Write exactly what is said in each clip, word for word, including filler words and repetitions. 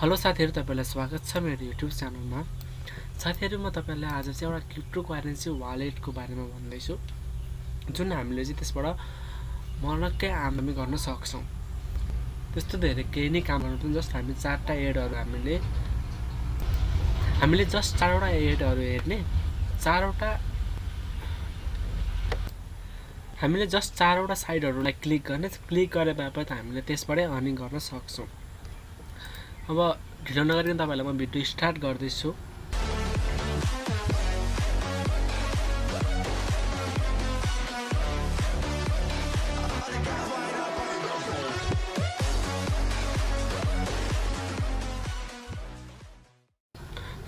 Hello साथीहरु तपाईलाई स्वागत छ मेरो YouTube च्यानलमा। साथीहरु म तपाईलाई आज चाहिँ एउटा क्रिप्टोकरेन्सी वालेटको बारेमा भन्दै छु जुन हामीले चाहिँ त्यसबाट मनक्कै आमदानी गर्न सक्छौं। त्यस्तो धेरै केही नै काम गर्नु पर्दैन, जस्ट हामी चारटा एडहरु हामीले हामीले जस्ट चारवटा एडहरु हेर्ने चारवटा हामीले जस्ट चारवटा साइडहरुलाई क्लिक गर्ने, क्लिक गरेपछि हामीले त्यसबाट अर्निङ गर्न सक्छौं। अब ढिलो नगरिकन तपाईलाई म भिडियो स्टार्ट गर्दै छु।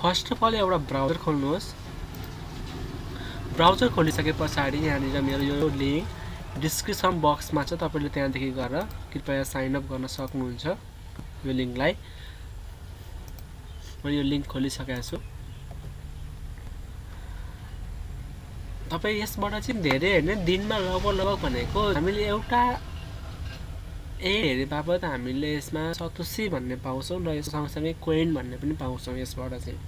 फर्स्ट अफ अल एउटा ब्राउजर खोल्नुहोस्। ब्राउजर खोलिसके पछाडी यहाँनिर मेरो यो लिंक डिस्क्रिप्सन बक्समा छ, तपाईले त्यहाँदेखि गएर कृपया साइन अप गर्न सक्नुहुन्छ। यो लिंकलाई मैले यो लिंक खोलिसकेको छु। तपाई यसबाट चाहिँ धेरै हैन दिनमा लगभग लगभग भनेको हामीले एउटा ए हेरे बापत हामीले यसमा सतोसी भन्ने पाउँछौं र यस सँगसँगै कोइन भन्ने पनि पाउँछौं। यसबाट चाहिँ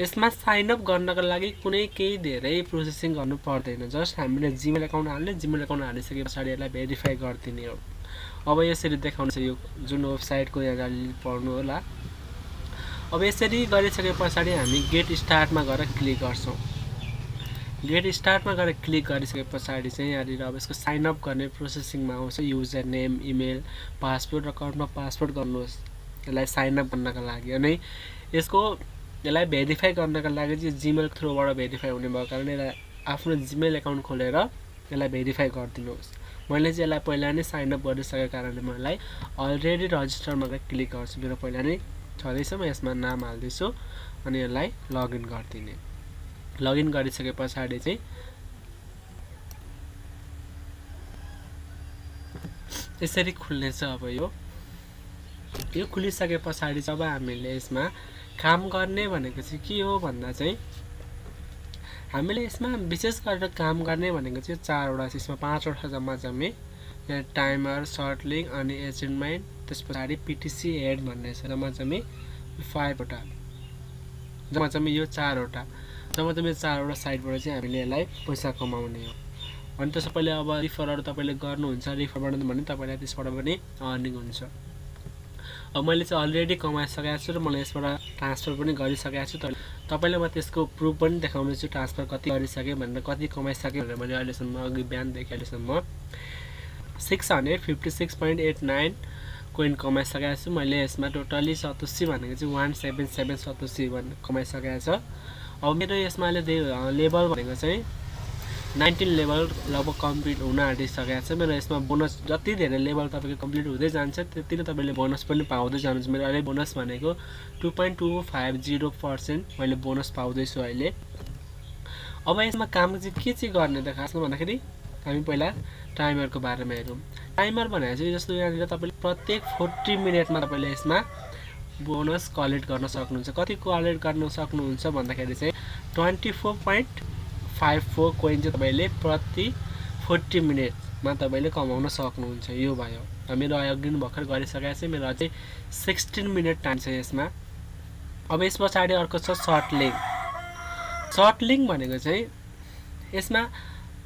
यसमा साइन अप गर्नका लागि कुनै केही धेरै प्रोसेसिङ गर्नु पर्दैन, जस्ट हामीले जीमेल अकाउन्ट हाल्ने, जीमेल अकाउन्ट हालिसकेपछि यसलाई भेरिफाई गर्दिने हो। अब यसरी देखाउँछ यो जुन वेबसाइटको यहाँ पढ्नु होला। अब यसरी गरिसकेपछि हामी गेट स्टार्टमा गएर क्लिक गर्छौं। गेट स्टार्टमा गएर क्लिक गरिसकेपछि चाहिँ यहाँनिर अब यसको साइन अप गर्ने प्रोसेसिङमा आउँछ। युजर नेम, इमेल, पासवर्ड र कन्फर्म पासवर्ड गर्नुहोस् यसलाई साइन अप गर्नका लागि। अनि यसको यसलाई भेरिफाई गर्नका लागि चाहिँ जीमेल थ्रुबाट भेरिफाई हुने भएको कारणले यसलाई आफ्नो जीमेल अकाउन्ट खोलेर यसलाई भेरिफाई गरिदिनुहोस्। मैले चाहिँ यसलाई पहिला नै साइन अप गरिसकेको कारणले म यसलाई अलरेडी रजिस्टरमा गएर क्लिक गर्छु। मेरो पहिला नै छँदैछ, म यसमा नाम हाल्दैछु अनि यसलाई लगइन गरिदिने। लगइन गरिसके पछाडि चाहिँ यसरी खुल्नेछ। अब यो यो खुलिसके पछाडि जब हामीले यसमा काम गर्ने भनेको चाहिँ के हो भन्दा चाहिँ हामीले यसमा विशेष गरेर काम गर्ने भनेको चाहिँ चारवटा, यसमा पाँचवटा जम्मा जम्मे यहाँ टाइमर, सर्ट लिंक अनि एचिभमेन्ट, त्यस पछाडि पीटीसी एड भन्ने छ जम्मा जम्मे पाँचवटा, जम्मा जम्मे यो चारवटा जम्मा जम्मे चारवटा साइडबाट चाहिँ हामीले यसलाई पैसा कमाउने हो। अनि त्यसो पहिले अब रिफरहरू तपाईले गर्नुहुन्छ, रिफरबाट भने तपाईलाई त्यसबाट पनि अर्निङ हुन्छ। अब मैले चाहिँ अलरेडी कमाइसकेको छु र मैले यसबाट ट्रान्सफर पनि गरिसकेको छु। तपाईलाई म त्यसको प्रुफ पनि देखाउने छु, ट्रान्सफर कति गरिसके भनेर, कति कमाइसके भनेर। मैले अहिलेसम्म अघि बिहानदेखि अहिलेसम्म six hundred fifty six point eight nine coin कमाइसकेको छु। मैले यसमा टोटली सतोसी भनेको चाहिँ वान सेभेन सेभेन सतोसी भन्ने कमाइसकेको छ। अब मेरो यसमा लेभल भनेको चाहिँ नाइन्टीन लेभल लगभग कम्प्लिट हुन आँटिसकेको छ। मेरो यसमा बोनस जति धेरै लेभल तपाईँको कम्प्लिट हुँदै जान्छ त्यति नै तपाईँले बोनस पनि पाउँदै जानुहुन्छ। मेरो अहिले बोनस भनेको two point two five zero percent मैले बोनस पाउँदैछु अहिले। अब यसमा काम चाहिँ के चाहिँ गर्ने त खासमा भन्दाखेरि हामी पहिला टाइमरको बारेमा हेरौँ। टाइमर भनेको चाहिँ जस्तो यहाँनिर तपाईँले प्रत्येक फोर्टी मिनटमा तपाईँले यसमा बोनस कलेक्ट गर्न सक्नुहुन्छ। कति कलेक्ट गर्न सक्नुहुन्छ भन्दाखेरि चाहिँ twenty four point five four coin चाहिँ तपाईले प्रति फोर्टी मिनटमा तपाईले कमाउन सक्नुहुन्छ। यो भयो। मेरो अघि भर्खर गरिसकेको छ, मेरो अझै सिक्सटीन मिनट टाइम छ यसमा। अब यस पछाडि अर्को छ सर्ट लिंक। सर्ट लिंक भनेको चाहिँ यसमा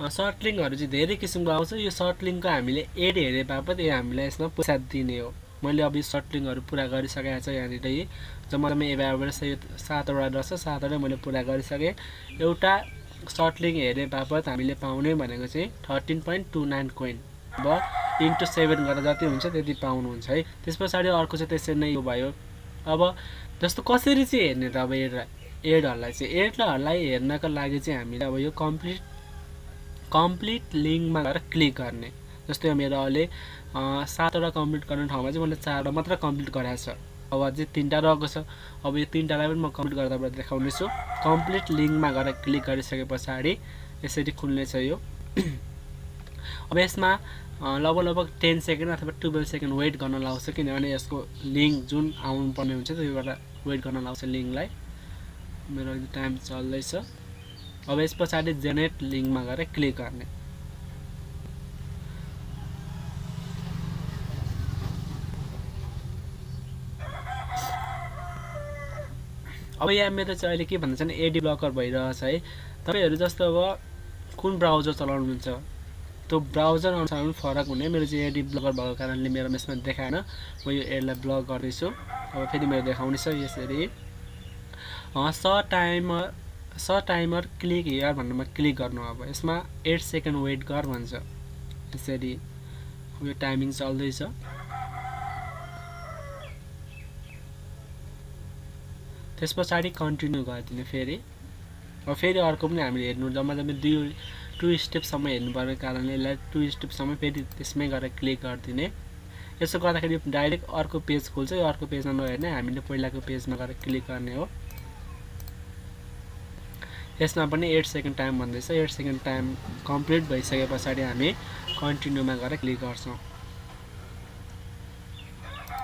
सर्ट लिंकहरु चाहिँ धेरै किसिमको आउँछ। यो सर्ट लिंकको हामीले एड हेरे बापत यो हामीलाई यसमा पैसा दिने हो। मैले अब यो सर्ट लिंकहरु पुरा गरिसकेको छ। यहाँनिर जम्मा जम्मा एभाइबर सातवटा रहेछ, सातवटा मैले पुरा गरिसके। एउटा सर्ट लिंक हेरे बापत हामीले पाउने भनेको चाहिँ thirteen point two nine coin ब इंटू सेवेन गरेर जति हुन्छ त्यति पाउनुहुन्छ है। त्यस पछाडि अर्को चाहिँ त्यसरी नै यो भयो। अब जस्तो कसरी चाहिँ हेर्ने त अब एड एडहरुलाई चाहिँ एडहरुलाई हेर्नका लागि चाहिँ हामीले अब यो कम्प्लिट कम्प्लिट लिंकमा गएर क्लिक गर्ने। जस्तै मेरो अहिले सातवटा कम्प्लिट गर्ने ठाउँमा चाहिँ मैले चारवटा मात्र कम्प्लिट गराएको छ, अब अझै तीनटा रहेको छ। अब यो तीनटालाई पनि म कम्प्लिट गरेर तपाईलाई देखाउँदैछु। कम्प्लिट लिंकमा गएर क्लिक गरिसके पछाडि यसरी खुल्ने छ यो। अब यसमा लगभग लगभग टेन सेकेन्ड अथवा ट्वेल्व सेकेन्ड वेट गर्न लाउँछ, किनभने यसको लिंक जुन आउनुपर्ने हुन्छ त्यसबाट वेट गर्न लाउँछ लिंकलाई। मेरो टाइम चल्दैछ। अब यस पछाडि जेनेरेट लिंकमा गएर क्लिक गर्ने। अब यहाँ मेरो चाहिँ अहिले के भन्दा चाहिँ एडी ब्लकर भइरहेछ है। तपाईहरु जस्तो अब कुन ब्राउजर चलाउनुहुन्छ त्यो ब्राउजर अनुसार फरक हुने। मेरो चाहिँ एडी ब्लकर भएको कारणले मेरो मेसमा देखाएन, म यो एडलाई ब्लक गर्दै छु। अब फेरि मेरो देखाउने छ यसरी short timer short timer click here भन्नुमा क्लिक गर्नु। अब यसमा आठ सेकेन्ड वेट गर भन्छ। यसरी यो टाइमिङ चल्दै छ। त्यसपछि कन्टिन्यु गर्दिने फेरि। अब फेरि अर्को पनि हामीले हेर्नु जम्मा जम्मा दुई टु स्टेपसम्म हेर्नु पर्ने कारणले यसलाई टु स्टेपसम्म फेरि त्यसमै गरेर क्लिक गरिदिने। यसो गर्दाखेरि डाइरेक्ट अर्को पेज खोल्छ। यो अर्को पेजमा नहेर्ने, हामीले पहिलाको पेजमा गएर क्लिक गर्ने हो। यसमा पनि आठ सेकेन्ड टाइम भन्दैछ। आठ सेकेन्ड टाइम कम्प्लिट भइसके पछाडि हामी कन्टिन्यूमा गएर क्लिक गर्छौँ।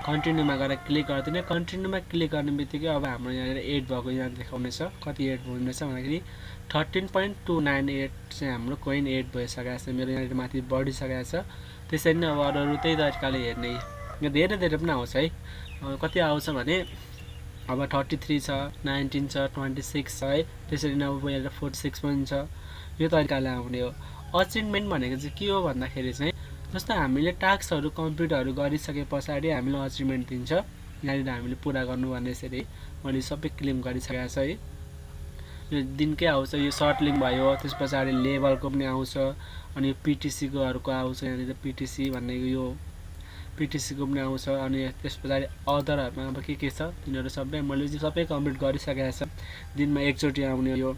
कन्टिन्यूमा गएर क्लिक गर्दिने। कन्टिन्यूमा क्लिक गर्ने बित्तिकै अब हाम्रो यहाँ एड भएको यहाँ देखाउने छ। कति एड हुँदैछ भन्दाखेरि thirteen point two nine eight चाहिँ हाम्रो कोइन एड भइसकेको छ। मेरो यहाँ माथि बढिसकेको छ। त्यसरी नै अब अरू अरू त्यही तरिकाले हेर्ने। यो धेरै धेरै पनि आउँछ है। कति आउँछ भने अब थर्टी थ्री छ, नाइन्टिन छ, ट्वेन्टी सिक्स छ है। त्यसरी नै अब यहाँ फोर्टी सिक्स पनि छ। यो तरिकाले आउने हो। अचिभमेन्ट भनेको चाहिँ के हो भन्दाखेरि चाहिँ जस्तो हामीले टास्कहरू कम्प्लिटहरू गरिसके पछाडि हामीलाई अचिभमेन्ट दिन्छ। यहाँनिर हामीले पुरा गर्नु भने यसरी मैले सबै क्लेम गरिसकेको छ है। यो दिनकै आउँछ। यो सर्टलिङ भयो, त्यस पछाडि लेभलको पनि आउँछ, अनि पिटिसीकोहरूको आउँछ। यहाँनिर पिटिसी भन्ने यो पिटिसीको पनि आउँछ। अनि त्यस पछाडि अदरहरूमा अब के के छ तिनीहरू सबै मैले सबै कम्प्लिट गरिसकेको छ। दिनमा एकचोटि आउने यो।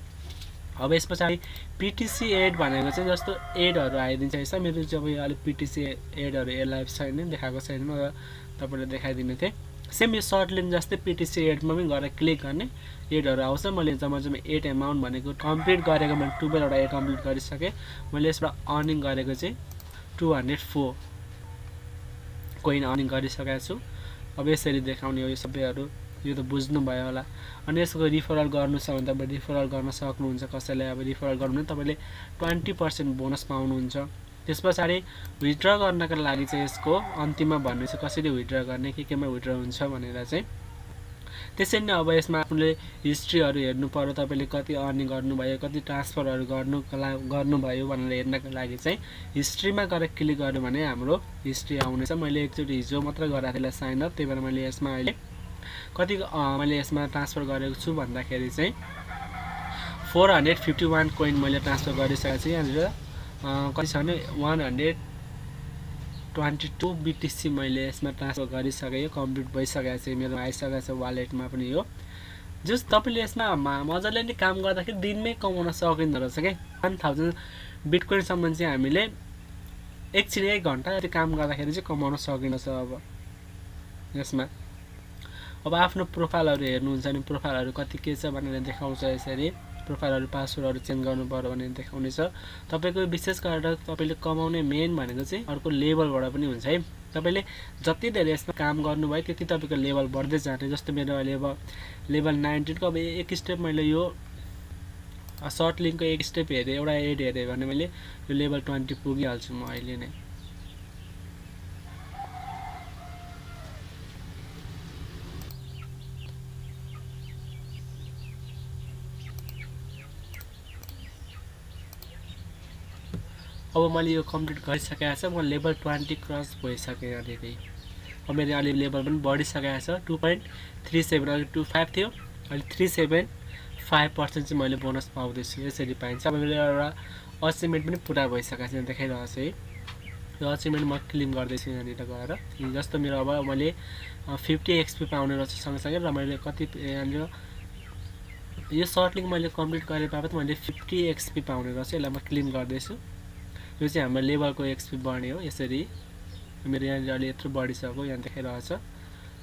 अब इस पछाडि पिटिसी एड भनेको चाहिँ जस्तो एडहरू आइदिन्छ। यसो मेरो जब यो अलि पिटिसी एडहरू यसलाई छैन देखाएको छैन, म तपाईलाई देखाइदिने थिएँ। सेम यो सर्टलिङ जस्तै पिटिसी एडमा पनि गएर क्लिक गर्ने एडहरू आउँछ। मैले जम्मा जम्मा एड एमाउन्ट भनेको कम्प्लिट गरेको मैले टुवेल्भवटा एड कम्प्लिट गरिसकेँ। मैले यसबाट अर्निङ गरेको चाहिँ two hundred four coin earning गरिसकेको छु। अब यसरी देखाउने हो यो सबैहरू। यो त बुझ्नुभयो होला। अनि यसको रिफरल गर्नु छ भने तपाईँ रिफरल गर्न सक्नुहुन्छ। कसैलाई अब रिफरल गर्नु भने तपाईँले ट्वेन्टी पर्सेन्ट बोनस पाउनुहुन्छ। त्यस पछाडि विथड्र गर्नका लागि चाहिँ यसको अन्तिममा भन्नु छ कसरी विथड्र गर्ने, के केमा विथड्र हुन्छ भनेर चाहिँ। त्यसरी नै अब यसमा आफूले हिस्ट्रीहरू हेर्नु पऱ्यो। तपाईँले कति अर्निङ गर्नुभयो, कति ट्रान्सफरहरू गर्नु गर्नुभयो भनेर हेर्नका लागि चाहिँ हिस्ट्रीमा गएर क्लिक गर्यो भने हाम्रो हिस्ट्री आउनेछ। मैले एकचोटि हिजो मात्र गराएको थिएँ साइनअप, त्यही भएर मैले यसमा अहिले कति मैले यसमा ट्रान्सफर गरेको छु भन्दाखेरि चाहिँ four hundred fifty one coin मैले ट्रान्सफर गरिसकेको छु। यहाँ कति छ भने one hundred twenty two BTC मैले यसमा ट्रान्सफर गरिसकेँ। कम्प्लिट भइसकेको छ, मेरो आइसकेको छ वालेटमा पनि। हो जो तपाईँले यसमा मजाले नै काम गर्दाखेरि दिनमै कमाउन सकिँदो रहेछ क्या। वन थाउजेंड बिटकोइनसम्म चाहिँ हामीले एकछिन एक घन्टा यति काम गर्दाखेरि चाहिँ कमाउन सकिँदो रहेछ। अब यसमा अब आफ्नो प्रोफाइलहरू हेर्नुहुन्छ भने प्रोफाइलहरू कति के छ भनेर देखाउँछ। यसरी प्रोफाइलहरू पासवर्डहरू चेन्ज गर्नु पर्यो भने देखाउने छ। तपाईको विशेष गरेर तपाईले कमाउने मेन भनेको चाहिँ अर्को लेभलबाट पनि हुन्छ है। तपाईले जति धेरै यसमा काम गर्नुभयो त्यति तपाईको लेभल बढ्दै जान्छ। जस्तो मेरो अहिले अब लेभल नाइन्टीन को अब एक स्टेप मैले यो सर्ट लिङ्कको एक स्टेप हेरेँ, एउटा एड हेरेँ भने मैले यो लेभल ट्वेन्टी पुगिहाल्छु म अहिले नै। अब मैले यो कम्प्लिट गरिसकेको छ। म लेभल ट्वेन्टी क्रस भइसकेँ यहाँनिर। अब मेरो अलि लेभल पनि बढिसकेको छ। टू पोइन्ट थ्री सेभेन अघि टू फाइभ थियो, अहिले थ्री सेभेन फाइभ पर्सेन्ट चाहिँ मैले बोनस पाउँदैछु। यसरी पाइन्छ। अब मेरो एउटा अचिभमेन्ट पनि पुरा भइसकेको छ, देखाइरहेको छ है। यो अचिभमेन्ट म क्लेम गर्दैछु यहाँनिर गएर। जस्तो मेरो अब मैले फिफ्टी एक्सपी पाउने रहेछ सँगसँगै। र मैले कति यहाँनिर यो सर्टलिङ मैले कम्प्लिट गरे बापत मैले फिफ्टी एक्सपी पाउने रहेछ। यसलाई म क्लेम गर्दैछु। यो चाहिँ हाम्रो लेभलको एक्सपी बढ्ने हो। यसरी मेरो यहाँनिर अलि यत्रो बढिसक्यो, यहाँ देखाइरहेछ।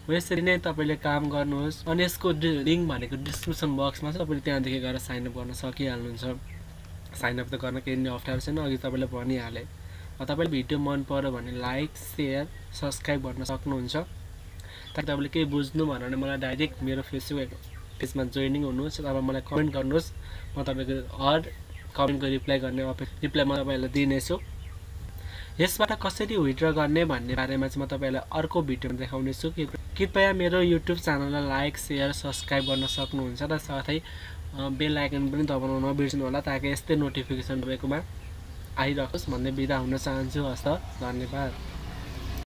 यसरी नै तपाईँले काम गर्नुहोस्। अनि यसको लिङ्क भनेको डिस्क्रिप्सन बक्समा छ, तपाईँले त्यहाँदेखि गएर साइनअप गर्न सकिहाल्नुहुन्छ। साइनअप त गर्न केही नै अप्ठ्यारो छैन, अघि तपाईँलाई भनिहालेँ। तपाईँले भिडियो मन पऱ्यो भने लाइक सेयर सब्सक्राइब गर्न सक्नुहुन्छ। ताकि तपाईँले केही बुझ्नु भन्यो भने मलाई डाइरेक्ट मेरो फेसबुक पेजमा जोइनिङ हुनुहोस् अथवा मलाई कमेन्ट गर्नुहोस्। म तपाईँको हर कमेन्टको रिप्लाई गर्ने रिप्लाई म तपाईँलाई दिनेछु। यसबाट कसरी विथड्र गर्ने भन्ने बारेमा चाहिँ म तपाईलाई अर्को भिडियोमा देखाउने छु। कृपया मेरो YouTube च्यानललाई लाइक, शेयर, सब्स्क्राइब गर्न सक्नुहुन्छ र साथै बेल आइकन पनि दबाउन नबिर्सनु होला ताकि यस्तै नोटिफिकेसन तपाईँकोमा आइरहोस् भन्दै बिदा हुन चाहन्छु। हस्त धन्यवाद।